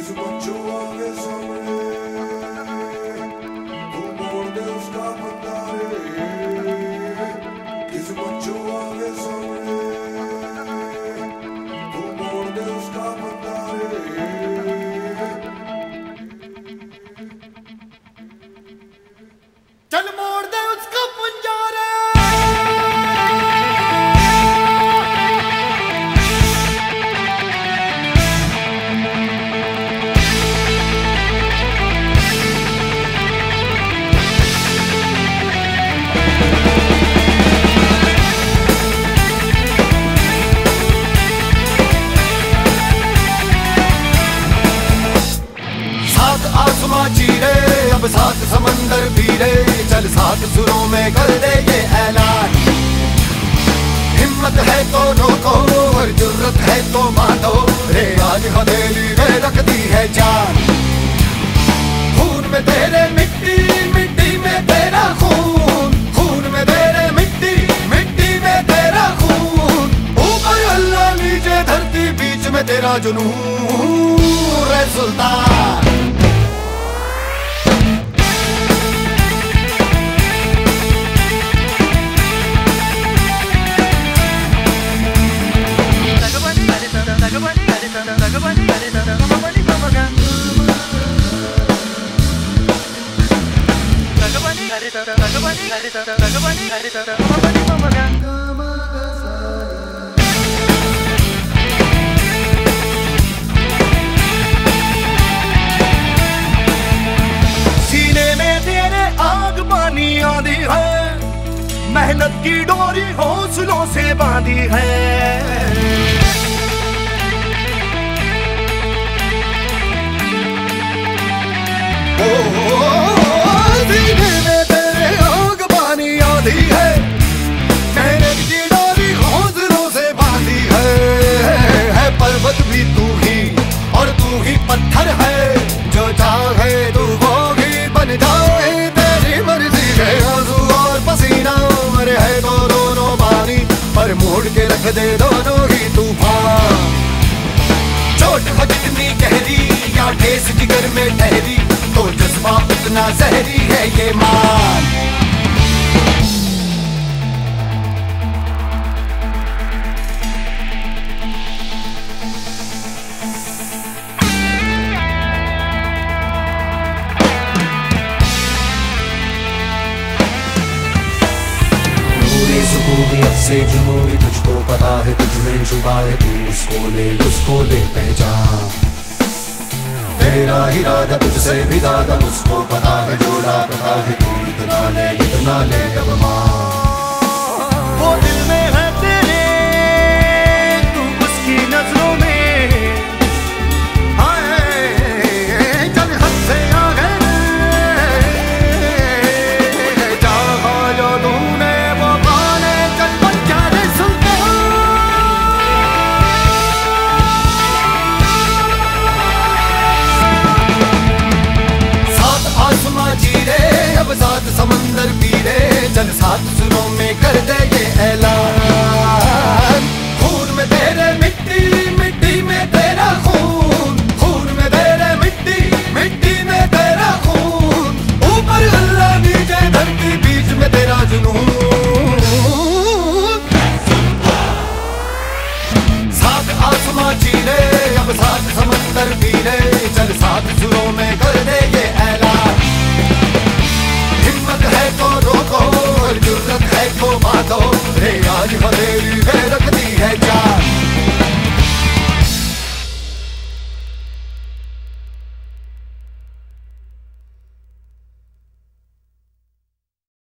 is what you always away. Who more than stop on that is what you always away. Who more than stop on that. Tell more than stop on that. अब साथ समंदर पीरे चल साथ सुरों में कर दे ये ऐलान। हिम्मत है तो रोको और जुर्रत है तो मानो रे, आज हथेली में रख दी है जान। खून में तेरे मिट्टी, मिट्टी में तेरा खून, खून में तेरे मिट्टी, मिट्टी में तेरा खून। ऊपर अल्लाह नीचे धरती, बीच में तेरा जुनून रे सुल्तान। सीने में तेरे आग पानी आंधी है, मेहनत की डोरी हौसलों से बांधी है। सीने में तेरे आग पानी आंधी है, मेहनत की डोरी हौसलों से बांधी है। पर्वत भी तू ही और तू ही पत्थर है, जो चाहे तू वो ही बन जाए, तेरी मर्जी है। आंसू और पसीना मरे है तो दोनों पानी, पर मोड़ के रख दे दोनों ही तूफान। चोट है कितनी गहरी या ठेस जिगर में ठहरी, तो जज्बा उतना जहरी है ये मार। पूरे सुकून में अब से जुनून तुझको पता है, तुझमें छुपा है, तू उसको ले पहचान। तेरा इरादा तुझसे भी ज्यादा मुझको पता है, जोड़ा पता है तू इतना ले अब मां। वो दिल में है तेरे, तू उसकी नजरों में आए, चल हद से आगे जहाँ जो तूने वो पाने, चल बच्चा रे सुल्तान। अब साथ समंदर पीरे चल साथ सुरों में कर दे ये ऐलान। खून में तेरे मिट्टी, मिट्टी में तेरा खून, खून में तेरे मिट्टी, मिट्टी में तेरा खून। ऊपर अल्लाह नीचे धरती, बीच में तेरा जुनून। साथ आसमां चीरे अब साथ समंदर पीरे चल साथ सुरों में कर दे ये ऐलान। हिम्मत है तो रोको और जुर्रत है तो बांधो रे, आज हथेली